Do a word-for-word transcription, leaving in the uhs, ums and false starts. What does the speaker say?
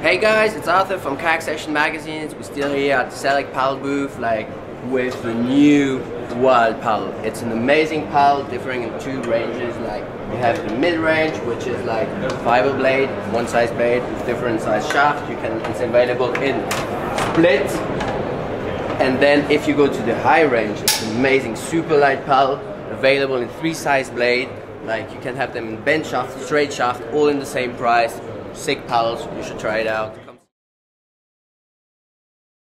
Hey guys, it's Arthur from Kayak Action Magazines. We're still here at the Select Paddle Booth, like with the new Wild Paddle. It's an amazing paddle, differing in two ranges. Like you have the mid range, which is like a fiber blade, one size blade with different size shaft. You can it's available in split. And then if you go to the high range, it's an amazing super light paddle, available in three size blade. Like you can have them in bend shaft, straight shaft, all in the same price. Sick paddles, you should try it out.